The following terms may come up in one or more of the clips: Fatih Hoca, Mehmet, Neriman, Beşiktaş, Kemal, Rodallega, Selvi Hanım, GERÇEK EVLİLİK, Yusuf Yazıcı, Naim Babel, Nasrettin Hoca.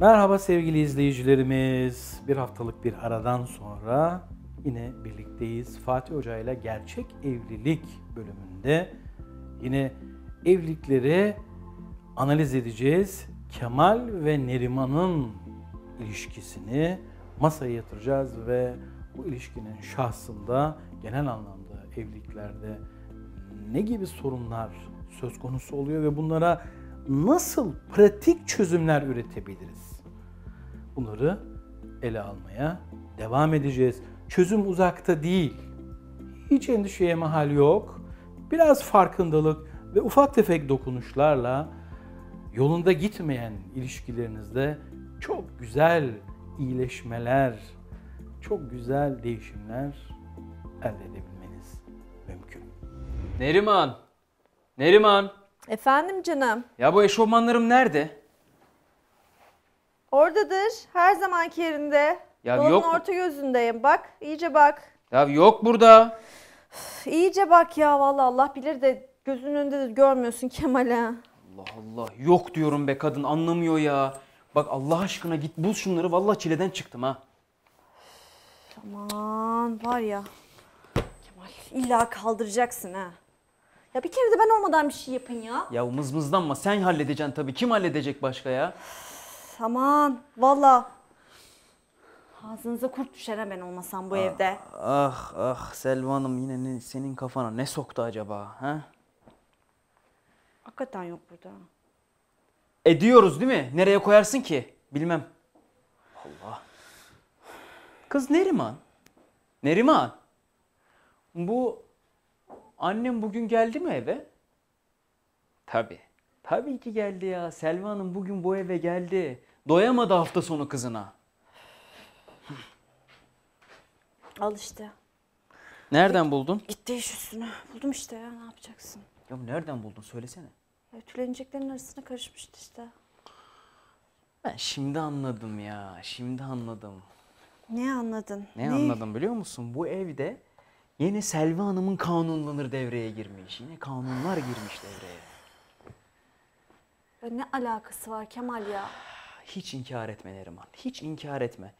Merhaba sevgili izleyicilerimiz. Bir haftalık bir aradan sonra yine birlikteyiz. Fatih Hoca ile Gerçek Evlilik bölümünde yine evlilikleri analiz edeceğiz. Kemal ve Neriman'ın ilişkisini masaya yatıracağız ve bu ilişkinin şahsında genel anlamda evliliklerde ne gibi sorunlar söz konusu oluyor ve bunlara nasıl pratik çözümler üretebiliriz? Bunları ele almaya devam edeceğiz. Çözüm uzakta değil. Hiç endişeye mahal yok. Biraz farkındalık ve ufak tefek dokunuşlarla yolunda gitmeyen ilişkilerinizde çok güzel iyileşmeler, çok güzel değişimler elde edebilmeniz mümkün. Neriman! Neriman! Efendim canım. Ya bu eşofmanlarım nerede? Oradadır. Her zamanki yerinde. Ya dolabın orta gözündeyim. Bak, iyice bak. Ya yok burada. Üf, iyice bak ya, vallahi Allah bilir de gözünün önünde de görmüyorsun Kemal'e. Allah Allah. Yok diyorum be kadın, anlamıyor ya. Bak Allah aşkına git bul şunları, vallahi çileden çıktım ha. Üf, aman var ya. Kemal illa kaldıracaksın ha. Ya bir kere de ben olmadan bir şey yapın ya. Ya mızmızlanma, sen halledeceksin tabii. Kim halledecek başka ya? Aman valla. Ağzınıza kurt düşer ben olmasam bu evde. Ah ah Selvi Hanım, yine senin kafana ne soktu acaba? Ha? Hakikaten yok burada. Ediyoruz değil mi? Nereye koyarsın ki? Bilmem. Allah. Kız Neriman. Neriman. Bu... Annem bugün geldi mi eve? Tabii. Tabii ki geldi ya. Selvi Hanım bugün bu eve geldi. Doyamadı hafta sonu kızına. Al işte. Nereden buldun? Gitti iş üstüne. Buldum işte ya, ne yapacaksın? Ya nereden buldun söylesene. Ötüleneceklerin arasına karışmıştı işte. Ben şimdi anladım ya. Şimdi anladım. Ne anladın? Ne anladım biliyor musun? Bu evde... Yine Selvi Hanım'ın kanunları devreye girmiş. Yine kanunlar girmiş devreye. Ya ne alakası var Kemal ya? Hiç inkar etme Neriman. Hiç inkar etme.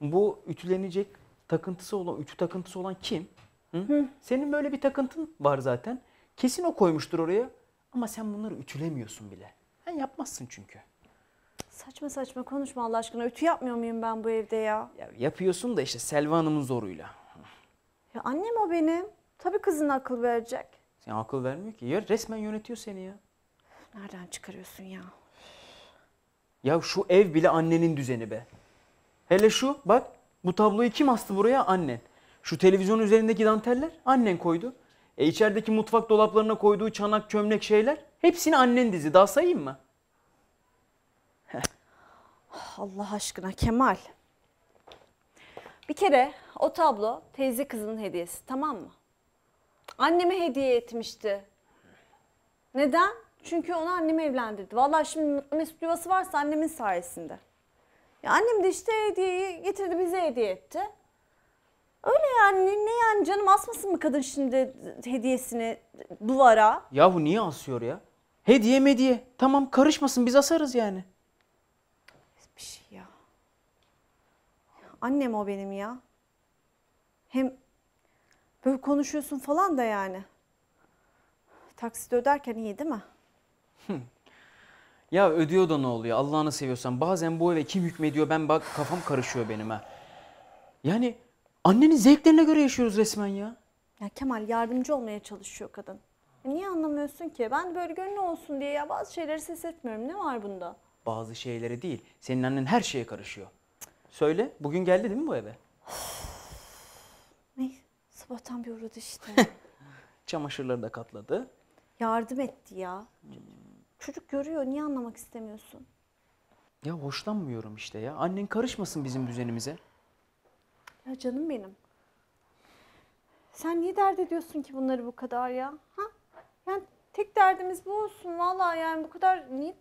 Bu ütülenecek takıntısı olan, ütü takıntısı olan kim? Hı? Hı. Senin böyle bir takıntın var zaten. Kesin o koymuştur oraya. Ama sen bunları ütülemiyorsun bile. Sen yapmazsın çünkü. Saçma saçma konuşma Allah aşkına. Ütü yapmıyor muyum ben bu evde ya? Ya yapıyorsun da işte Selvi Hanım'ın zoruyla. Ya annem o benim. Tabii kızın akıl verecek. Sen akıl vermiyor ki. Ya resmen yönetiyor seni ya. Nereden çıkarıyorsun ya? Ya şu ev bile annenin düzeni be. Hele şu bak, bu tabloyu kim astı buraya? Annen. Şu televizyonun üzerindeki danteller annen koydu. E içerideki mutfak dolaplarına koyduğu çanak, çömlek şeyler hepsini annen dizi. Daha sayayım mı? Allah aşkına Kemal. Bir kere o tablo teyze kızının hediyesi, tamam mı? Anneme hediye etmişti. Neden? Çünkü onu annem evlendirdi. Vallahi şimdi mutlu mesut yuvası varsa annemin sayesinde. Ya annem de işte hediyeyi getirdi, bize hediye etti. Öyle yani, ne yani canım, asmasın mı kadın şimdi hediyesini duvara? Yahu niye asıyor ya? Hediye mediye. Tamam karışmasın, biz asarız yani. Bir şey ya. Annem o benim ya. Hem böyle konuşuyorsun falan da yani. Taksit öderken iyi değil mi? Ya ödüyor da ne oluyor Allah'ını seviyorsan. Bazen bu eve kim hükmediyor, ben bak kafam karışıyor benim ha. Yani annenin zevklerine göre yaşıyoruz resmen ya. Ya Kemal yardımcı olmaya çalışıyor kadın. Niye anlamıyorsun ki? Ben böyle gönlü olsun diye ya bazı şeyleri ses etmiyorum. Ne var bunda? Bazı şeyleri değil. Senin annen her şeye karışıyor. Söyle, bugün geldi değil mi bu eve? Ne? Sabahtan bir uğradı işte. Çamaşırları da katladı. Yardım etti ya. Çocuk görüyor, niye anlamak istemiyorsun? Ya hoşlanmıyorum işte ya. Annen karışmasın bizim düzenimize. Ya canım benim. Sen niye dert ediyorsun ki bunları bu kadar ya? Ha? Yani tek derdimiz bu olsun vallahi, yani bu kadar niye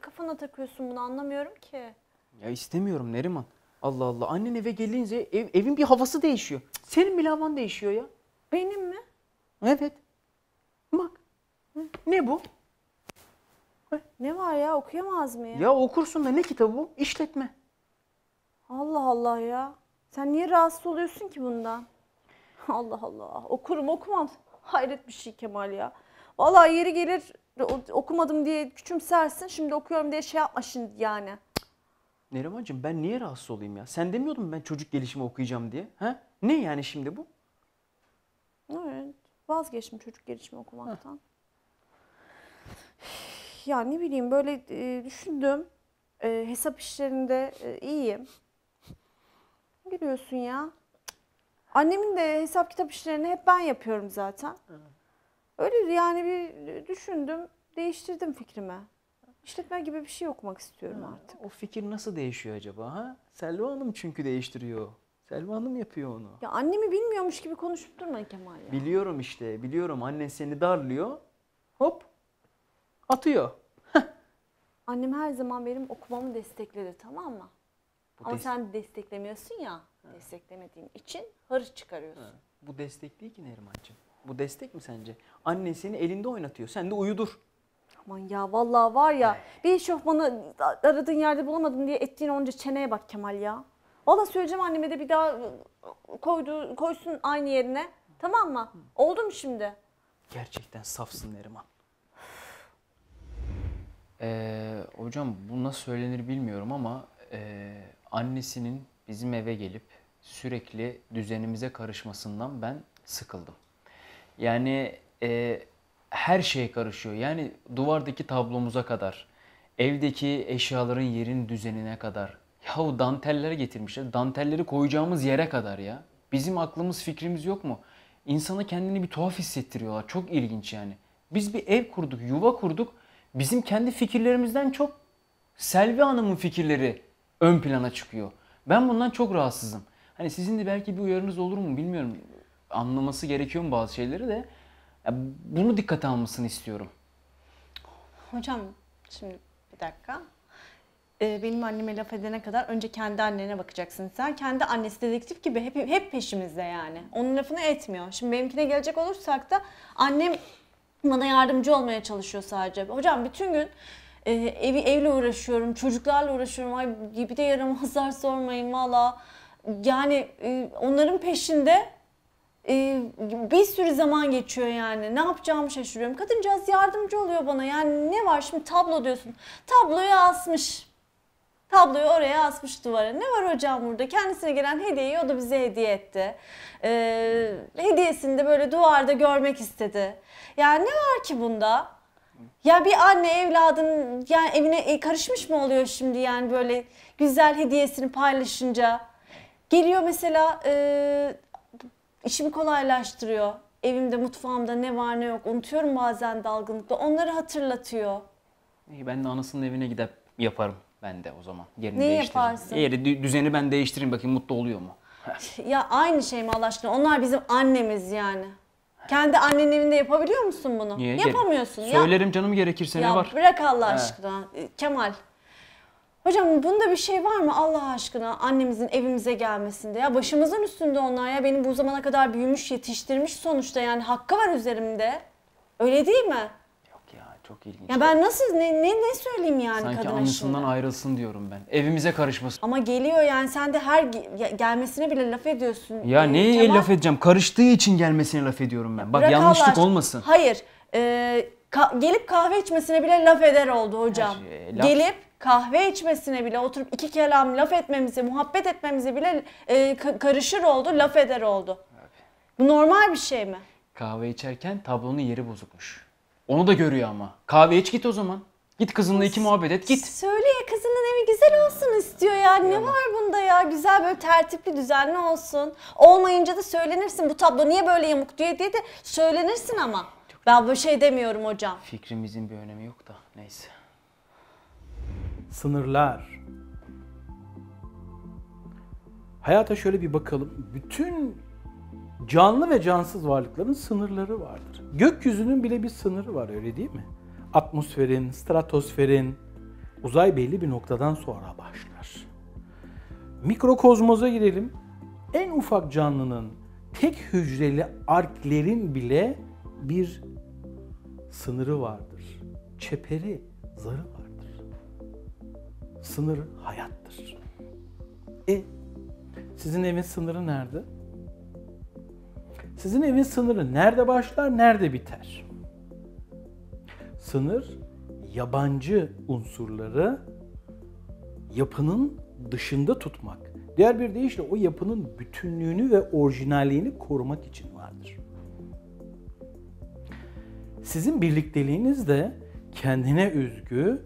kafana takıyorsun bunu, anlamıyorum ki. Ya istemiyorum Neriman. Allah Allah, annen eve gelince evin bir havası değişiyor. Senin bile havan değişiyor ya. Benim mi? Evet. Bak. Hı? Ne bu? Ne var ya, okuyamaz mı ya? Ya okursun da ne kitabı bu? İşletme. Allah Allah ya. Sen niye rahatsız oluyorsun ki bundan? Allah Allah. Okurum okumam. Hayret bir şey Kemal ya. Vallahi yeri gelir okumadım diye küçümsersin. Şimdi okuyorum diye şey yapma şimdi yani. Nerimancığım ben niye rahatsız olayım ya? Sen demiyordun mu ben çocuk gelişimi okuyacağım diye? Ha? Ne yani şimdi bu? Evet. Vazgeçtim çocuk gelişimi okumaktan. Heh. Ya ne bileyim böyle düşündüm. Hesap işlerinde iyiyim. Ne gülüyorsun ya? Annemin de hesap kitap işlerini hep ben yapıyorum zaten. Öyle yani bir düşündüm, değiştirdim fikrimi. İşletme gibi bir şey okumak istiyorum artık. O fikir nasıl değişiyor acaba ha? Selvi Hanım çünkü değiştiriyor. Selvi Hanım yapıyor onu. Ya annemi bilmiyormuş gibi konuşup durma Kemal ya. Biliyorum işte, biliyorum. Annen seni darlıyor. Hop. Atıyor. Annem her zaman benim okumamı destekledi, tamam mı? Ama sen desteklemiyorsun ya, desteklemediğin için hırç çıkarıyorsun. Ha. Bu destek değil ki Nerimancığım. Bu destek mi sence? Annen seni elinde oynatıyor, sen de uyudur. Aman ya vallahi var ya, bir şofmanı aradığın yerde bulamadım diye ettiğin onca çeneye bak Kemal ya. Valla söyleyeceğim anneme de bir daha koysun aynı yerine, tamam mı? Oldu mu şimdi? Gerçekten safsın Neriman. Hocam bu nasıl söylenir bilmiyorum ama annesinin bizim eve gelip sürekli düzenimize karışmasından ben sıkıldım. Yani her şeye karışıyor. Yani duvardaki tablomuza kadar, evdeki eşyaların yerin düzenine kadar. Yahu danteller getirmişler. Dantelleri koyacağımız yere kadar ya. Bizim aklımız fikrimiz yok mu? İnsana kendini bir tuhaf hissettiriyorlar. Çok ilginç yani. Biz bir ev kurduk, yuva kurduk. Bizim kendi fikirlerimizden çok Selvi Hanım'ın fikirleri ön plana çıkıyor. Ben bundan çok rahatsızım. Hani sizin de belki bir uyarınız olur mu bilmiyorum. Anlaması gerekiyor mu bazı şeyleri de. Ya bunu dikkate almasını istiyorum. Hocam şimdi bir dakika. Benim anneme laf edene kadar önce kendi annene bakacaksın. Sen kendi annesi dedektif gibi hep peşimizde yani. Onun lafını etmiyor. Şimdi benimkine gelecek olursak da annem bana yardımcı olmaya çalışıyor sadece. Hocam bütün gün evle uğraşıyorum, çocuklarla uğraşıyorum. Ay bir de yaramazlar sormayın valla. Yani onların peşinde bir sürü zaman geçiyor yani. Ne yapacağımı şaşırıyorum. Kadıncağız yardımcı oluyor bana. Yani ne var şimdi tablo diyorsun. Tabloyu asmış. Tabloyu oraya asmış duvara. Ne var hocam burada? Kendisine gelen hediyeyi o da bize hediye etti. Hediyesini de böyle duvarda görmek istedi. Yani ne var ki bunda? Ya bir anne evladın yani evine karışmış mı oluyor şimdi yani böyle güzel hediyesini paylaşınca? Geliyor mesela işimi kolaylaştırıyor. Evimde mutfağımda ne var ne yok unutuyorum bazen dalgınlıkla. Onları hatırlatıyor. İyi, ben de anasının evine gidip yaparım. Ben de o zaman yerini değiştireyim. Yaparsın? Yeri, düzeni ben değiştireyim bakayım mutlu oluyor mu? Ya aynı şey mi Allah aşkına? Onlar bizim annemiz yani. Kendi annenin evinde yapabiliyor musun bunu? Niye? Yapamıyorsun. Söylerim ya, canım gerekirse ne var? Ya bırak Allah aşkına Kemal. Hocam bunda bir şey var mı Allah aşkına annemizin evimize gelmesinde? Ya başımızın üstünde onlar ya. Benim bu zamana kadar büyümüş yetiştirmiş sonuçta yani hakkı var üzerimde. Öyle değil mi? Çok ilginç. Ya ben nasıl ne söyleyeyim yani kadına şimdi? Sanki anısından ayrılsın diyorum ben. Evimize karışmasın. Ama geliyor yani sen de her gelmesine bile laf ediyorsun. Ya neye laf edeceğim? Karıştığı için gelmesine laf ediyorum ben. Bak yanlışlık olmasın. Hayır. Gelip kahve içmesine bile laf eder oldu hocam. Gelip kahve içmesine bile oturup iki kelam laf etmemize, muhabbet etmemize bile karışır oldu, laf eder oldu. Bu normal bir şey mi? Kahve içerken tablonun yeri bozukmuş. Onu da görüyor ama. Kahve iç git o zaman. Git kızınla iki muhabbet et git. Söyle ya kızının evi güzel olsun istiyor ya. Ne var bunda ya? Güzel böyle tertipli düzenli olsun. Olmayınca da söylenirsin bu tablo niye böyle yamuk diye de söylenirsin ama. Ben böyle şey demiyorum hocam. Fikrimizin bir önemi yok da neyse. Sınırlar. Hayata şöyle bir bakalım. Bütün canlı ve cansız varlıkların sınırları vardır. Gökyüzünün bile bir sınırı var öyle değil mi? Atmosferin, stratosferin, uzay belli bir noktadan sonra başlar. Mikrokozmoza girelim. En ufak canlının tek hücreli arklerin bile bir sınırı vardır. Çeperi, zarı vardır. Sınırı hayattır. Sizin evin sınırı nerede? Sizin evin sınırı nerede başlar, nerede biter? Sınır, yabancı unsurları yapının dışında tutmak. Diğer bir deyişle o yapının bütünlüğünü ve orijinalliğini korumak için vardır. Sizin birlikteliğiniz de kendine özgü,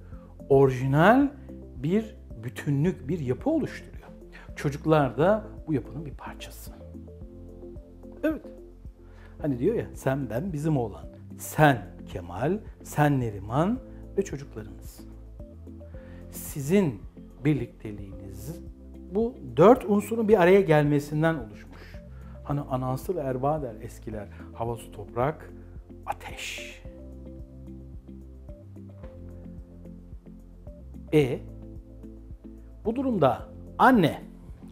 orijinal bir bütünlük, bir yapı oluşturuyor. Çocuklar da bu yapının bir parçası. Evet. Hani diyor ya, sen, ben, bizim oğlan. Sen Kemal, sen Neriman ve çocuklarınız. Sizin birlikteliğiniz bu dört unsurun bir araya gelmesinden oluşmuş. Hani anansıl erba der eskiler, hava, su, toprak, ateş. Bu durumda anne,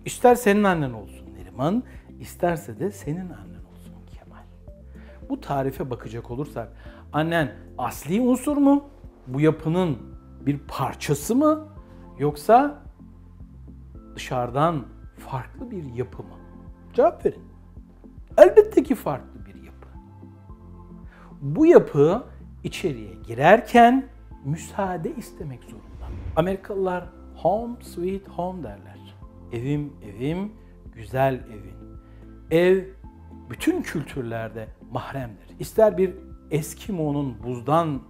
ister senin annen olsun Neriman, isterse de senin annen olsun Kemal. Bu tarife bakacak olursak, annen asli unsur mu? Bu yapının bir parçası mı? Yoksa dışarıdan farklı bir yapı mı? Cevap verin. Elbette ki farklı bir yapı. Bu yapı içeriye girerken müsaade istemek zorunda. Amerikalılar home sweet home derler. Evim, evim, güzel evin. Ev bütün kültürlerde mahremdir. İster bir Eskimo'nun buzdan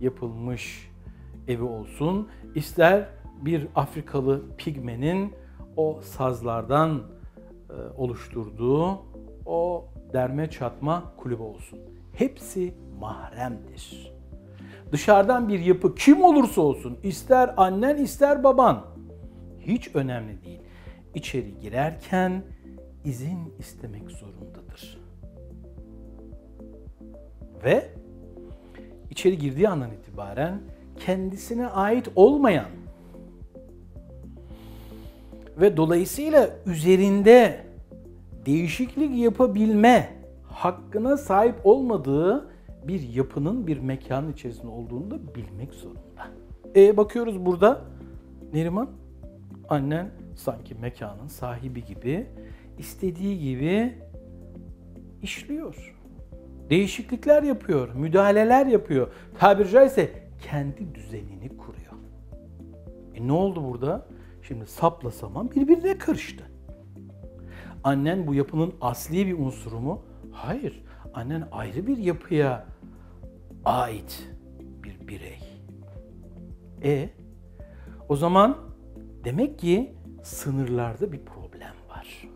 yapılmış evi olsun, ister bir Afrikalı pigmenin o sazlardan oluşturduğu o derme çatma kulübe olsun. Hepsi mahremdir. Dışarıdan bir yapı kim olursa olsun, ister annen ister baban, hiç önemli değil. İçeri girerken izin istemek zorundadır. Ve içeri girdiği andan itibaren kendisine ait olmayan ve dolayısıyla üzerinde değişiklik yapabilme hakkına sahip olmadığı bir yapının, bir mekanın içerisinde olduğunu da bilmek zorunda. Bakıyoruz burada Neriman, annen sanki mekanın sahibi gibi, istediği gibi işliyor. Değişiklikler yapıyor, müdahaleler yapıyor. Tabiri caizse kendi düzenini kuruyor. Ne oldu burada? Şimdi sapla saman birbirine karıştı. Annen bu yapının asli bir unsuru mu? Hayır. Annen ayrı bir yapıya ait bir birey. O zaman demek ki sınırlarda bir problem var.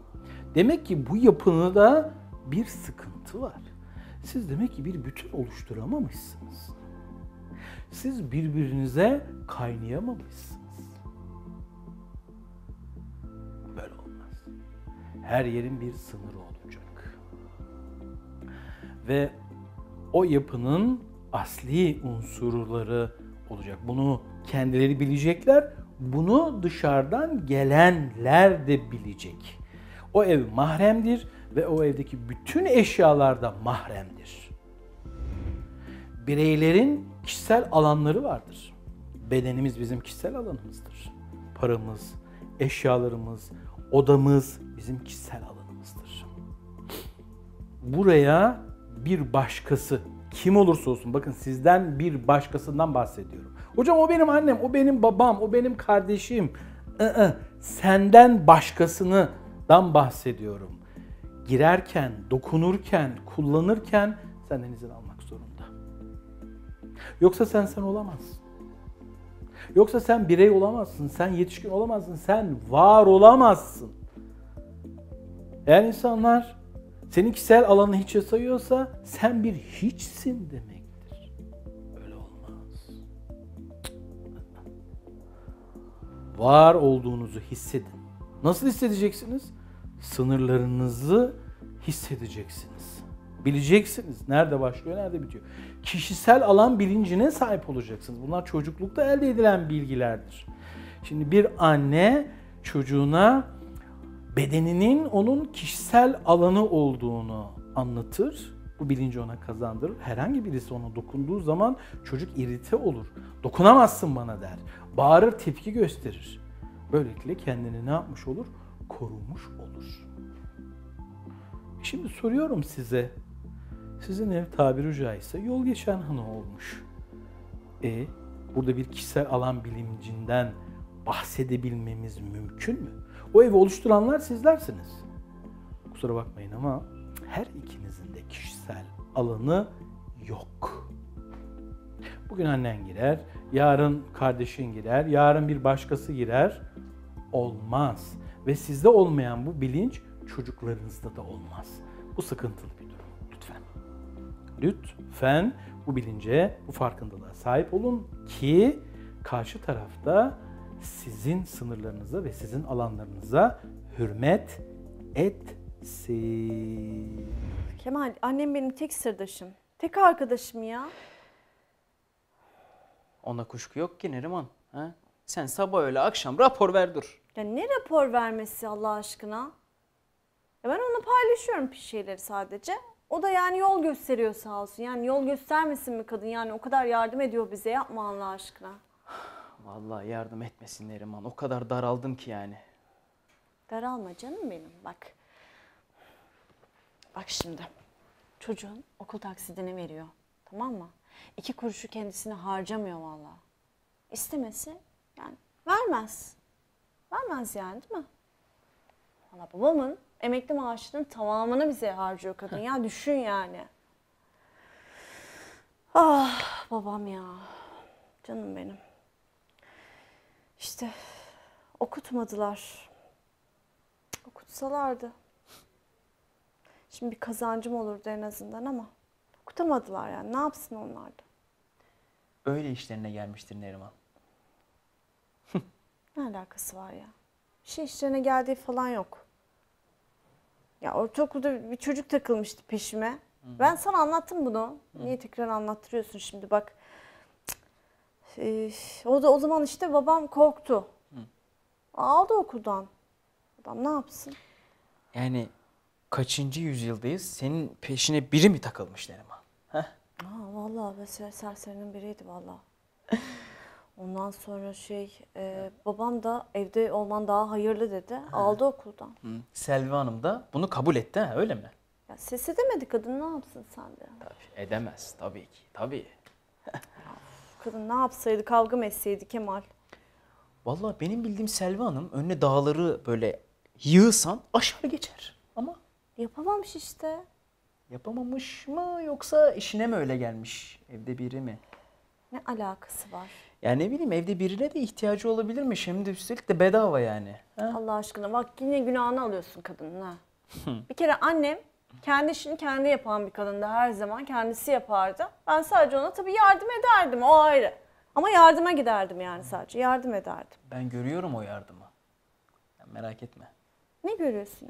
Demek ki bu yapını da bir sıkıntı var. Siz demek ki bir bütün oluşturamamışsınız. Siz birbirinize kaynayamamışsınız. Böyle olmaz. Her yerin bir sınırı olacak. Ve o yapının asli unsurları olacak. Bunu kendileri bilecekler, bunu dışarıdan gelenler de bilecek. O ev mahremdir ve o evdeki bütün eşyalar da mahremdir. Bireylerin kişisel alanları vardır. Bedenimiz bizim kişisel alanımızdır. Paramız, eşyalarımız, odamız bizim kişisel alanımızdır. Buraya bir başkası, kim olursa olsun, bakın sizden bir başkasından bahsediyorum. Hocam o benim annem, o benim babam, o benim kardeşim. Senden başkasından bahsediyorum. Girerken, dokunurken, kullanırken senden izin almak zorunda. Yoksa sen olamazsın. Yoksa sen birey olamazsın, sen yetişkin olamazsın, sen var olamazsın. Eğer insanlar senin kişisel alanını hiçe sayıyorsa sen bir hiçsin demektir. Öyle olmaz. Var olduğunuzu hissedin. Nasıl hissedeceksiniz? Sınırlarınızı hissedeceksiniz. Bileceksiniz. Nerede başlıyor, nerede bitiyor. Kişisel alan bilincine sahip olacaksınız. Bunlar çocuklukta elde edilen bilgilerdir. Şimdi bir anne çocuğuna bedeninin onun kişisel alanı olduğunu anlatır. Bu bu bilinci ona kazandırır. Herhangi birisi ona dokunduğu zaman çocuk irite olur. Dokunamazsın bana der. Bağırır, tepki gösterir. Böylelikle kendini ne yapmış olur? Korumuş olur. Şimdi soruyorum size. Sizin ev tabiri caizse yol geçen hanı olmuş. Burada bir kişisel alan bilimcinden bahsedebilmemiz mümkün mü? O evi oluşturanlar sizlersiniz. Kusura bakmayın ama her ikinizin de kişisel alanı yok. Bugün annen girer, yarın kardeşin girer, yarın bir başkası girer. Olmaz. Ve sizde olmayan bu bilinç çocuklarınızda da olmaz. Bu sıkıntılı bir durum. Lütfen. Lütfen bu bilince, bu farkındalığa sahip olun ki karşı tarafta sizin sınırlarınıza ve sizin alanlarınıza hürmet etsin. Kemal, annem benim tek sırdaşım, tek arkadaşım ya. Ona kuşku yok ki Neriman. Ha? Sen sabah öyle akşam rapor ver dur. Ya ne rapor vermesi Allah aşkına? Ya ben ona paylaşıyorum bir şeyleri sadece. O da yani yol gösteriyor sağ olsun. Yani yol göstermesin mi kadın? Yani o kadar yardım ediyor bize, yapma Allah aşkına. Vallahi yardım etmesin Neriman. O kadar daraldım ki yani. Daralma canım benim. Bak. Bak şimdi. Çocuğun okul taksidini veriyor. Tamam mı? 2 kuruşu kendisine harcamıyor vallahi. İstemesi yani vermez. Vermez yani, değil mi? Vallahi babamın emekli maaşının tamamını bize harcıyor kadın. Ya düşün yani. Ah babam ya. Canım benim. İşte okutmadılar. Okutsalardı. Şimdi bir kazancım olurdu en azından ama okutamadılar yani. Ne yapsın onlar da? Öyle işlerine gelmiştir Neriman. Ne alakası var ya? Bir şey işlerine geldiği falan yok. Ya ortaokulda bir çocuk takılmıştı peşime. Hı-hı. Ben sana anlattım bunu. Hı-hı. Niye tekrar anlattırıyorsun şimdi bak. O da o zaman işte babam korktu. Hı. Aldı okuldan. Adam ne yapsın? Yani kaçıncı yüzyıldayız? Senin peşine biri mi takılmış Neriman? Ha vallahi ben serserinin biriydi vallahi. Ondan sonra babam da evde olman daha hayırlı dedi. Ha. Aldı okuldan. Hı. Selvi Hanım da bunu kabul etti ha, öyle mi? Ya ses edemedi kadın, ne yapsın sen de? Tabii, edemez tabii ki. Tabii. Kadın ne yapsaydı, kavga mı etseydi Kemal? Vallahi benim bildiğim Selvi Hanım önüne dağları böyle yığsan aşağı geçer ama... Yapamamış işte. Yapamamış mı yoksa işine mi öyle gelmiş? Evde biri mi? Ne alakası var? Yani ne bileyim, evde birine de ihtiyacı olabilir mi? Şimdi üstelik de bedava yani. Ha? Allah aşkına bak yine günahını alıyorsun kadının ha. Bir kere annem kendi işini kendi yapan bir kadındı, her zaman kendisi yapardı. Ben sadece ona tabii yardım ederdim, o ayrı. Ama yardıma giderdim yani, sadece yardım ederdim. Ben görüyorum o yardımı. Yani merak etme. Ne görüyorsun?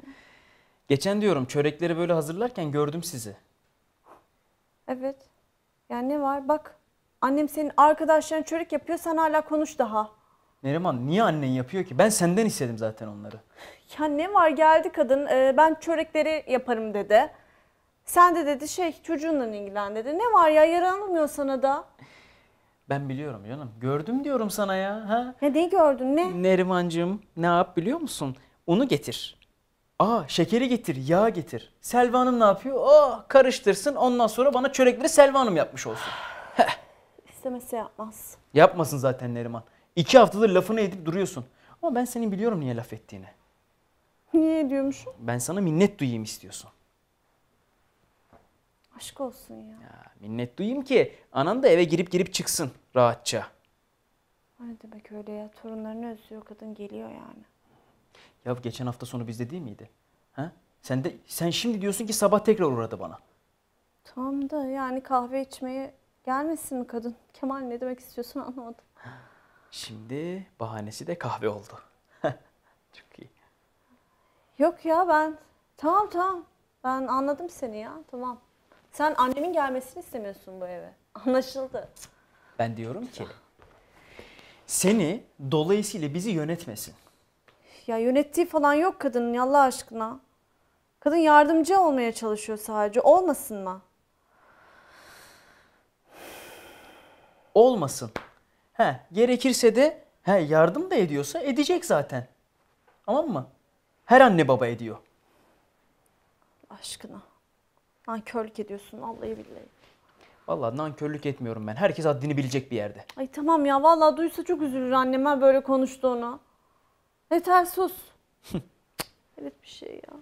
Geçen diyorum çörekleri böyle hazırlarken gördüm sizi. Evet. Yani ne var bak, annem senin arkadaşların çörek yapıyor, sen hala konuş daha. Neriman niye annen yapıyor ki? Ben senden istedim zaten onları. Ya ne var, geldi kadın ben çörekleri yaparım dedi. Sen de dedi çocuğunla ilgilen dedi. Ne var ya, yaranılmıyor sana da. Ben biliyorum canım. Gördüm diyorum sana ya. Ha? Ya ne gördün ne? Nerimancığım ne yap biliyor musun? Unu getir. Şekeri getir, yağı getir. Selvi Hanım ne yapıyor? Karıştırsın, ondan sonra bana çörekleri Selvi Hanım yapmış olsun. İstemese yapmaz. Yapmasın zaten Neriman. 2 haftadır lafını edip duruyorsun. Ama ben senin biliyorum niye laf ettiğini. Niye ediyormuşum? Ben sana minnet duyayım istiyorsun. Aşk olsun ya. Minnet duyayım ki anan da eve girip çıksın rahatça. Ne demek öyle ya? Torunlarını özlüyor kadın, geliyor yani. Ya geçen hafta sonu bizde değil miydi? Ha? Sen şimdi diyorsun ki sabah tekrar uğradı bana. Tamam da yani kahve içmeye gelmesin mi kadın? Kemal ne demek istiyorsun anlamadım. Şimdi bahanesi de kahve oldu. Çok iyi. Yok ya ben... Tamam. Ben anladım seni ya. Tamam. Sen annemin gelmesini istemiyorsun bu eve. Anlaşıldı. Ben diyorum ki... Seni dolayısıyla bizi yönetmesin. Ya yönettiği falan yok kadının ya Allah aşkına. Kadın yardımcı olmaya çalışıyor sadece. Olmasın mı? olmasın. He, gerekirse de yardım da ediyorsa edecek zaten. Tamam mı? Her anne baba ediyor. Aşkına. Nankörlük ediyorsun vallahi billahi. Vallahi nankörlük etmiyorum ben. Herkes haddini bilecek bir yerde. Ay tamam ya, vallahi duysa çok üzülür anneme böyle konuştuğunu. Yeter sus. Evet bir şey ya.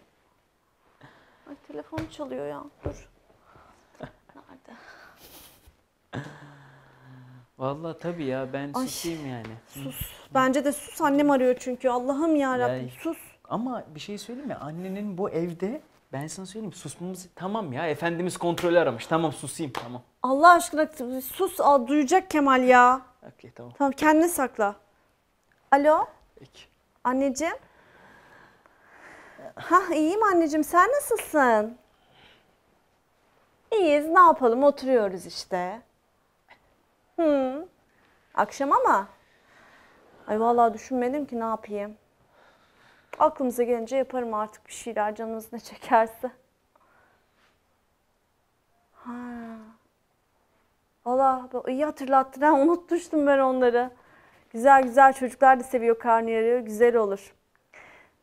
Ay telefon çalıyor ya. Dur. Nerede? Vallahi tabii ya, ben ay, susayım yani. Sus. Bence de sus, annem arıyor çünkü. Allah'ım yarabbim ya, sus. Ama bir şey söyleyeyim mi? Annenin bu evde, ben sana söyleyeyim, susmamız... Tamam ya, Efendimiz kontrolü aramış. Tamam, susayım, tamam. Allah aşkına sus, duyacak Kemal ya. Okay, tamam. Tamam, kendini sakla. Alo? Peki. Anneciğim? Hah, iyiyim anneciğim, sen nasılsın? İyiyiz, ne yapalım, oturuyoruz işte. Hı. Akşam ama. Ay vallahi düşünmedim ki ne yapayım. Aklımıza gelince yaparım artık bir şeyler, canınız ne çekerse. Ha. Allah iyi hatırlattın ha, unutmuştum ben onları. Güzel güzel, çocuklar da seviyor karnıyarığı, güzel olur.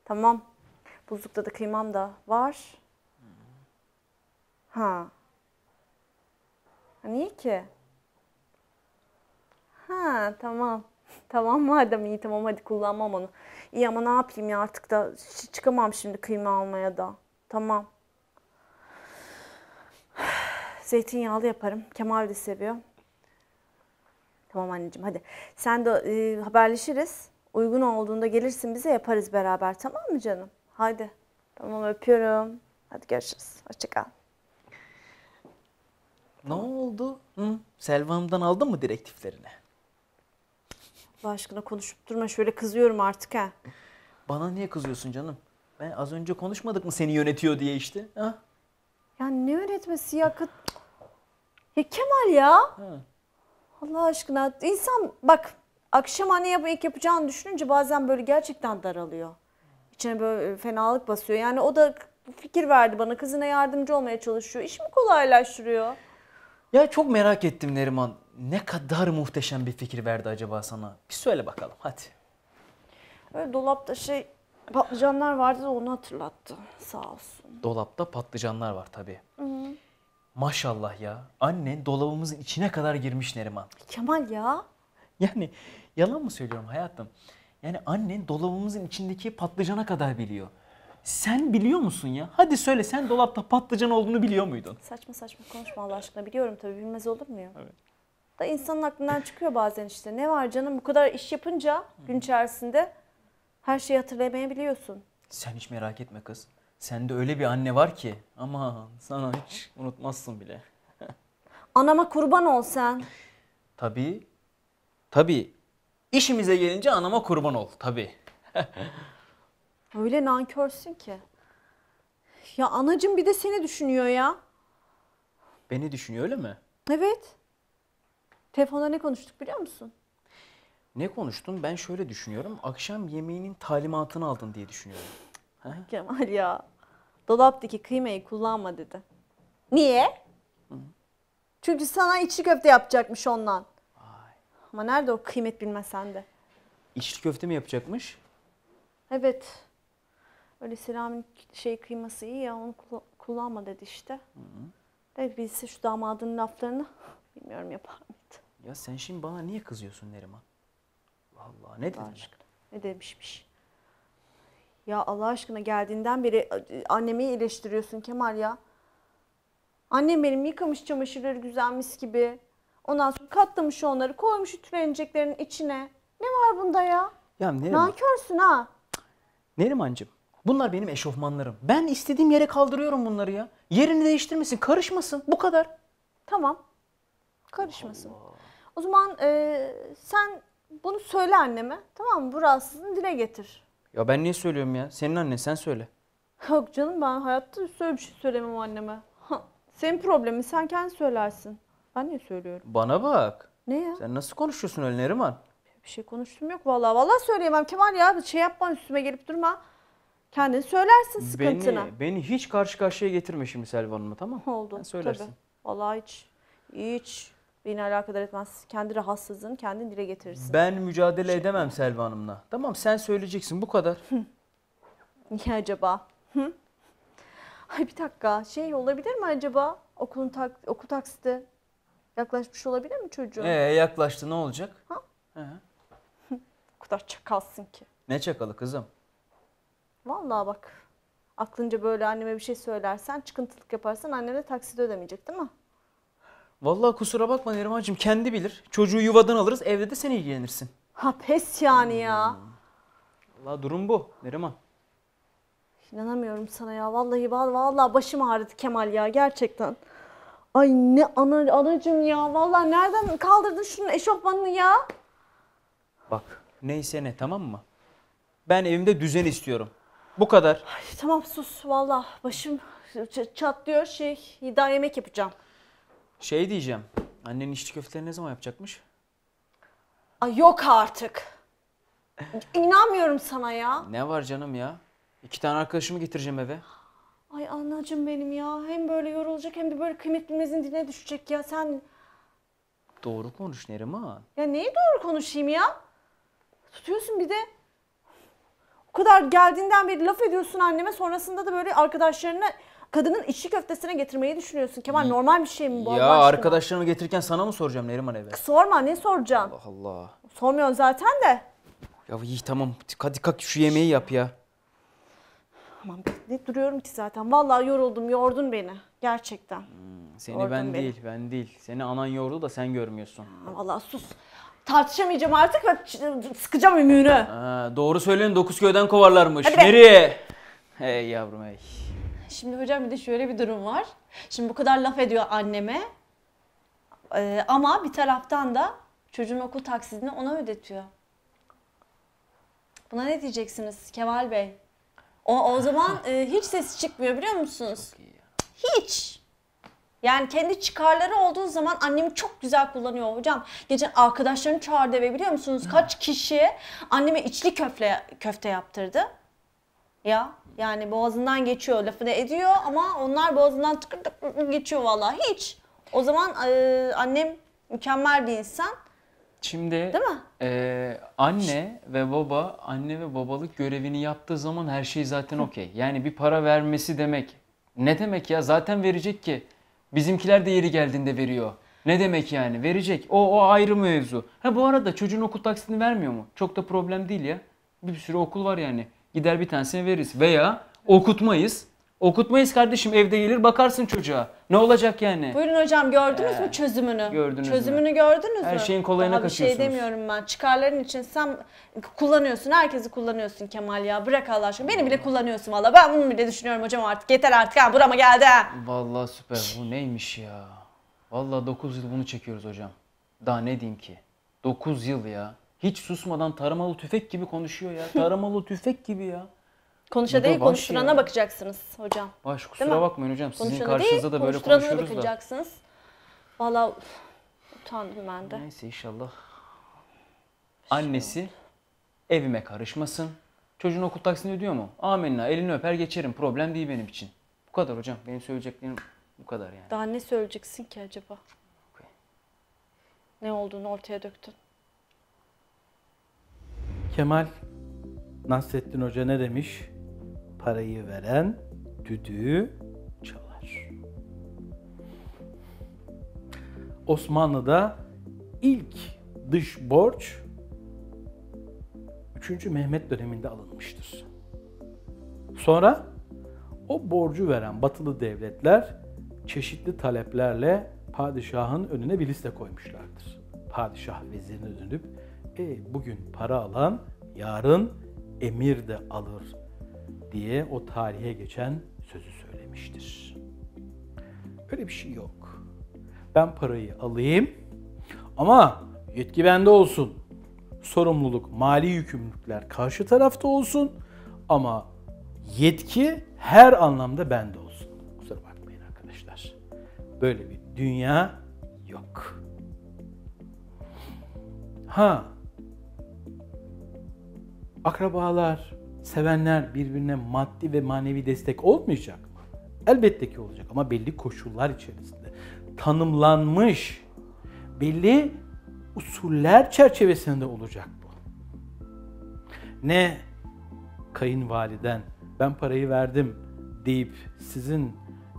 Tamam. Buzlukta da kıymam da var. Ha. Niye ki? Ha tamam. Tamam madem, iyi tamam, hadi kullanmam onu. İyi ama ne yapayım ya, artık da çıkamam şimdi kıyma almaya da. Tamam. Zeytinyağlı yaparım. Kemal de seviyor. Tamam anneciğim hadi. Sen de haberleşiriz. Uygun olduğunda gelirsin bize, yaparız beraber, tamam mı canım? Hadi. Tamam öpüyorum. Hadi görüşürüz. Hoşça kal. Ne oldu? Hı? Selvan'dan aldın mı direktiflerini? Allah aşkına konuşup durma, şöyle kızıyorum artık ha. Bana niye kızıyorsun canım? Ben az önce konuşmadık mı seni yönetiyor diye işte? Ha? Ya ne yönetmesi ya? Ya Kemal ya. Ha. Allah aşkına insan bak akşam anne yapacağını düşününce bazen böyle gerçekten daralıyor. İçine böyle fenalık basıyor. Yani o da fikir verdi bana, kızına yardımcı olmaya çalışıyor. İşimi kolaylaştırıyor. Ya çok merak ettim Neriman. Ne kadar muhteşem bir fikir verdi acaba sana? Bir söyle bakalım hadi. Öyle dolapta patlıcanlar vardı da onu hatırlattı. Sağ olsun. Dolapta patlıcanlar var tabii. Hı-hı. Maşallah ya. Annen dolabımızın içine kadar girmiş Neriman. Kemal ya. Yani yalan mı söylüyorum hayatım? Yani annen dolabımızın içindeki patlıcana kadar biliyor. Sen biliyor musun ya? Hadi söyle, sen dolapta patlıcan olduğunu biliyor muydun? Saçma saçma konuşma Allah aşkına. Biliyorum tabii, bilmez olur mu ya? Evet. Da insanın aklından çıkıyor bazen işte. Ne var canım, bu kadar iş yapınca gün içerisinde her şeyi hatırlayamayabiliyorsun. Sen hiç merak etme kız. Sende öyle bir anne var ki aman sana hiç unutmazsın bile. Anama kurban ol sen. Tabii. Tabii. İşimize gelince anama kurban ol tabii. Öyle nankörsün ki. Ya anacığım bir de seni düşünüyor ya. Beni düşünüyor öyle mi? Evet. Telefonda ne konuştuk biliyor musun? Ne konuştun? Ben şöyle düşünüyorum. Akşam yemeğinin talimatını aldın diye düşünüyorum. Ha? Kemal ya. Dolaptaki kıymayı kullanma dedi. Niye? Hı. Çünkü sana içli köfte yapacakmış ondan. Ay. Ama nerede o kıymet bilmez sende. İçli köfte mi yapacakmış? Evet. Öyle Selami'nin kıyması iyi ya, onu kullanma dedi işte. Evet bilse şu damadının laflarını bilmiyorum yapar mıydı? Ya sen şimdi bana niye kızıyorsun Neriman? Vallahi ne dedin? Ne demişmiş? Ya Allah aşkına geldiğinden beri annemi eleştiriyorsun Kemal ya. Annem benim yıkamış çamaşırları güzel mis gibi. Ondan sonra katlamış onları, koymuş ütüleneceklerin içine. Ne var bunda ya? Ya Neriman. Nankörsün ha. Nerimancığım, bunlar benim eşofmanlarım. Ben istediğim yere kaldırıyorum bunları ya. Yerini değiştirmesin, karışmasın. Bu kadar. Tamam. Karışmasın. Allah. O zaman sen bunu söyle anneme. Tamam mı? Bu rahatsızlığını dile getir. Ya ben niye söylüyorum ya? Senin annen, sen söyle. Yok canım, ben hayatta söyle bir şey söylemem anneme. Senin problemin, sen kendi söylersin. Ben niye söylüyorum? Bana bak. Ne ya? Sen nasıl konuşuyorsun öyle Neriman? Bir şey konuştum yok vallahi. Vallahi söyleyemem Kemal ya. Şey yapma, üstüme gelip durma. Kendin söylersin sıkıntını. Beni hiç karşı karşıya getirme şimdi Selvi Hanım'la, tamam mı? Oldu. Sen söylersin. Tabii. Vallahi hiç. Beni alakadar etmez. Kendi rahatsızlığını kendin dile getirirsin. Ben mücadele edemem Selvi Hanım'la. Tamam, sen söyleyeceksin, bu kadar. Niye acaba? Hı? Ay bir dakika, şey olabilir mi acaba? Okul taksiti yaklaşmış olabilir mi çocuğun? Yaklaştı, ne olacak? Ha? O kadar çakalsın ki. Ne çakalı kızım? Vallahi bak, aklınca böyle anneme bir şey söylersen, çıkıntılık yaparsan annene taksiti ödemeyecek değil mi? Vallahi kusura bakma Neriman'cığım, kendi bilir. Çocuğu yuvadan alırız, evde de sen ilgilenirsin. Ha pes yani ya. Vallahi durum bu Neriman. İnanamıyorum sana ya, vallahi başım ağrıdı Kemal ya, gerçekten. Ay ne anacığım ya, vallahi nereden kaldırdın şunun eşofmanını ya? Bak neyse ne, tamam mı? Ben evimde düzen istiyorum. Bu kadar. Ay, tamam sus, vallahi başım çatlıyor, daha yemek yapacağım. Şey diyeceğim, annenin içli köfteleri ne zaman yapacakmış? Ay yok artık. İnanmıyorum sana ya. Ne var canım ya? 2 tane arkadaşımı getireceğim eve. Ay anacığım benim ya. Hem böyle yorulacak hem de böyle kıymetlimizin diline düşecek ya sen. Doğru konuş Neriman. Ya neyi doğru konuşayım ya? Tutuyorsun bir de. O kadar geldiğinden beri laf ediyorsun anneme. Sonrasında da böyle arkadaşlarına, kadının içli köftesine getirmeyi düşünüyorsun. Kemal normal bir şey mi bu? Ya arkadaşlarımı getirirken sana mı soracağım Neriman eve? Sorma, ne soracağım? Allah Allah. Sormuyorsun zaten de. Ya iyi tamam, hadi kalk şu yemeği yap ya. Tamam, ne duruyorum ki zaten. Vallahi yoruldum, yordun beni. Gerçekten. Ben değil. Seni anan yordu da sen görmüyorsun. Vallahi sus. Tartışamayacağım artık ve sıkacağım ümüğünü. Doğru söyleyin, 9 köyden kovarlarmış. Nereye? Hey yavrum hey. Şimdi hocam bir de şöyle bir durum var. Şimdi bu kadar laf ediyor anneme. Ama bir taraftan da çocuğun okul taksidini ona ödetiyor. Buna ne diyeceksiniz Kemal Bey? O zaman hiç sesi çıkmıyor biliyor musunuz? Hiç. Yani kendi çıkarları olduğu zaman annemi çok güzel kullanıyor hocam. Geçen arkadaşlarını çağırdı eve biliyor musunuz? Kaç kişi anneme içli köfte yaptırdı. Ya yani boğazından geçiyor, lafını ediyor ama onlar boğazından tıkır tıkır geçiyor vallahi hiç. O zaman annem mükemmel bir insan. Şimdi değil mi? Anne ve babalık görevini yaptığı zaman her şey zaten okey. Yani bir para vermesi demek. Ne demek ya? Zaten verecek ki. Bizimkiler de yeri geldiğinde veriyor. Ne demek yani? Verecek. O ayrı mevzu. Ha bu arada çocuğun okul taksitini vermiyor mu? Çok da problem değil ya. Bir sürü okul var yani. Gider bir tanesini veririz. Veya okutmayız. Okutmayız kardeşim, evde gelir bakarsın çocuğa. Ne olacak yani? Buyurun hocam, gördünüz mü çözümünü? Gördünüz mü? Her şeyin kolayına kaçıyorsunuz. Bir şey demiyorum ben. Çıkarların için sen kullanıyorsun, herkesi kullanıyorsun Kemal ya. Bırak Allah aşkına. Beni bile kullanıyorsun valla. Ben bunu bile düşünüyorum hocam artık. Yeter artık ha, burama geldi ha. Valla süper. Bu neymiş ya? Valla 9 yıl bunu çekiyoruz hocam. Daha ne diyeyim ki? 9 yıl ya. Hiç susmadan taramalı tüfek gibi konuşuyor ya. Taramalı tüfek gibi ya. Konuşa değil, konuşturana bakacaksınız hocam. Baş kusura bakmayın hocam, sizin karşınızda da böyle konuşuyoruz da. Valla utandım ben de. Neyse inşallah. Annesi evime karışmasın. Çocuğun okul taksini ödüyor mu? Amenna, elini öper geçerim, problem değil benim için. Bu kadar hocam, benim söyleyeceklerim bu kadar yani. Daha ne söyleyeceksin ki acaba? Ne olduğunu ortaya döktün. Kemal, Nasrettin Hoca ne demiş? Parayı veren düdüğü çalar. Osmanlı'da ilk dış borç 3. Mehmet döneminde alınmıştır. Sonra o borcu veren batılı devletler çeşitli taleplerle padişahın önüne bir liste koymuşlardır. Padişah vezirine dönüp bugün para alan yarın emir de alır diye o tarihe geçen sözü söylemiştir. Öyle bir şey yok. Ben parayı alayım ama yetki bende olsun. Sorumluluk, mali yükümlülükler karşı tarafta olsun ama yetki her anlamda bende olsun. Kusura bakmayın arkadaşlar. Böyle bir dünya yok. Akrabalar, sevenler birbirine maddi ve manevi destek olmayacak mı? Elbette ki olacak ama belli koşullar içerisinde. Tanımlanmış belli usuller çerçevesinde olacak bu. Ne kayınvaliden ben parayı verdim deyip sizin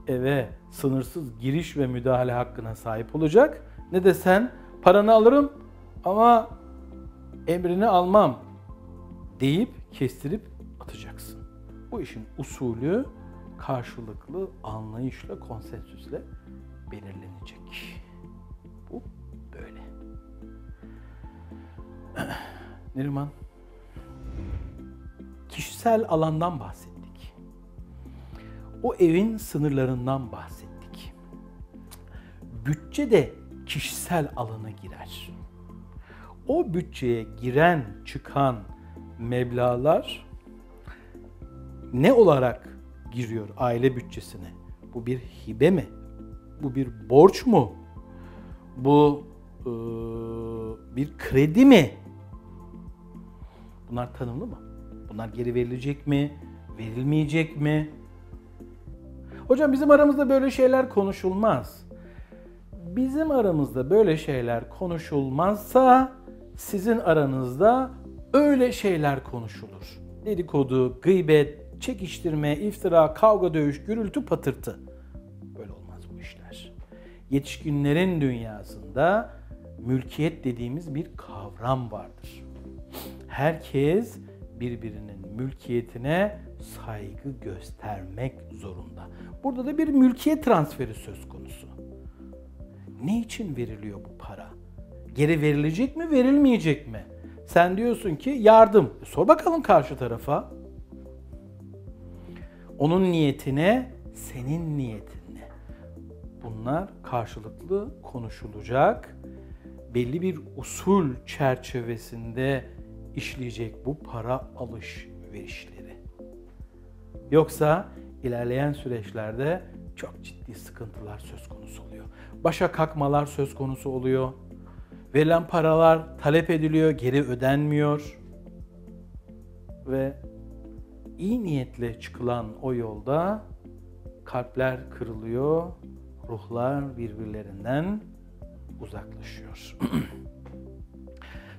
eve sınırsız giriş ve müdahale hakkına sahip olacak, ne de sen paranı alırım ama emrini almam deyip kestirip atacaksın. Bu işin usulü karşılıklı anlayışla, konsensüsle belirlenecek. Bu böyle. Neriman, kişisel alandan bahsettik. O evin sınırlarından bahsettik. Bütçe de kişisel alana girer. O bütçeye giren, çıkan meblağlar ne olarak giriyor aile bütçesine? Bu bir hibe mi? Bu bir borç mu? Bu bir kredi mi? Bunlar tanımlı mı? Bunlar geri verilecek mi? Verilmeyecek mi? Hocam bizim aramızda böyle şeyler konuşulmaz. Bizim aramızda böyle şeyler konuşulmazsa sizin aranızda öyle şeyler konuşulur. Dedikodu, gıybet, çekiştirme, iftira, kavga, dövüş, gürültü, patırtı. Böyle olmaz bu işler. Yetişkinlerin dünyasında mülkiyet dediğimiz bir kavram vardır. Herkes birbirinin mülkiyetine saygı göstermek zorunda. Burada da bir mülkiyet transferi söz konusu. Ne için veriliyor bu para? Geri verilecek mi, verilmeyecek mi? Sen diyorsun ki yardım. Sor bakalım karşı tarafa. Onun niyetine, senin niyetine. Bunlar karşılıklı konuşulacak. Belli bir usul çerçevesinde işleyecek bu para alışverişleri. Yoksa ilerleyen süreçlerde çok ciddi sıkıntılar söz konusu oluyor. Başa kalkmalar söz konusu oluyor. Verilen paralar talep ediliyor, geri ödenmiyor. Ve iyi niyetle çıkılan o yolda kalpler kırılıyor, ruhlar birbirlerinden uzaklaşıyor.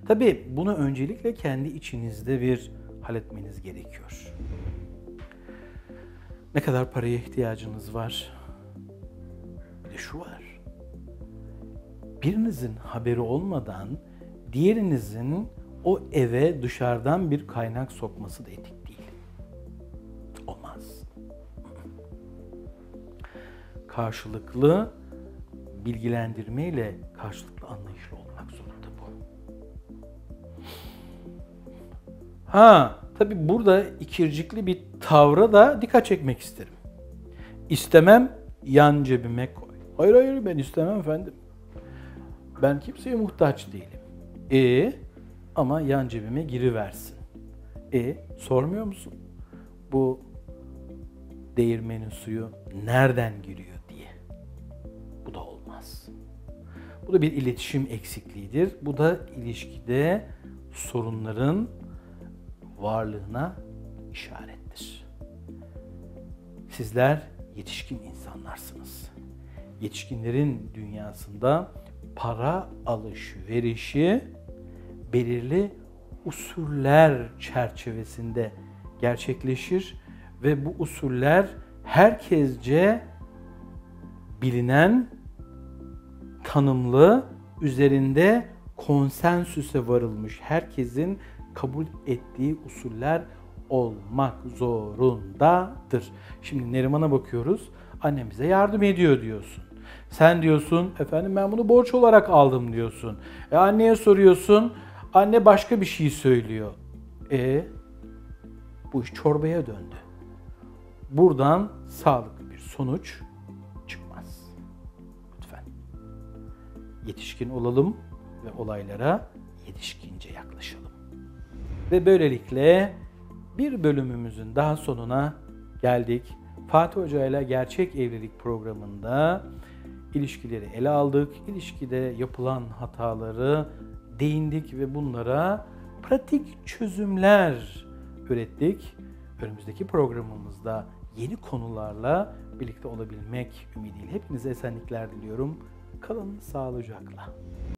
Tabii bunu öncelikle kendi içinizde bir halletmeniz gerekiyor. Ne kadar paraya ihtiyacınız var? Bir de şu var. Birinizin haberi olmadan diğerinizin o eve dışarıdan bir kaynak sokması da etik değil. Olmaz. Karşılıklı bilgilendirmeyle, karşılıklı anlayışlı olmak zorunda bu. Ha, tabii burada ikircikli bir tavra da dikkat çekmek isterim. İstemem, yan cebime koy. Hayır hayır, ben istemem efendim. Ben kimseye muhtaç değilim. Ama yan cebime giriversin. Sormuyor musun? Bu değirmenin suyu nereden giriyor diye. Bu da olmaz. Bu da bir iletişim eksikliğidir. Bu da ilişkide sorunların varlığına işarettir. Sizler yetişkin insanlarsınız. Yetişkinlerin dünyasında para alışverişi belirli usuller çerçevesinde gerçekleşir ve bu usuller herkesce bilinen, tanımlı, üzerinde konsensüse varılmış, herkesin kabul ettiği usuller olmak zorundadır. Şimdi Neriman'a bakıyoruz, annem bize yardım ediyor diyorsun. Sen diyorsun, efendim ben bunu borç olarak aldım diyorsun. Anneye soruyorsun, anne başka bir şey söylüyor. Bu iş çorbaya döndü. Buradan sağlıklı bir sonuç çıkmaz. Lütfen. Yetişkin olalım ve olaylara yetişkince yaklaşalım. Ve böylelikle bir bölümümüzün daha sonuna geldik. Fatih Hoca ile Gerçek Evlilik programında İlişkileri ele aldık, ilişkide yapılan hataları değindik ve bunlara pratik çözümler ürettik. Önümüzdeki programımızda yeni konularla birlikte olabilmek ümidiyle hepinize esenlikler diliyorum. Kalın sağlıcakla.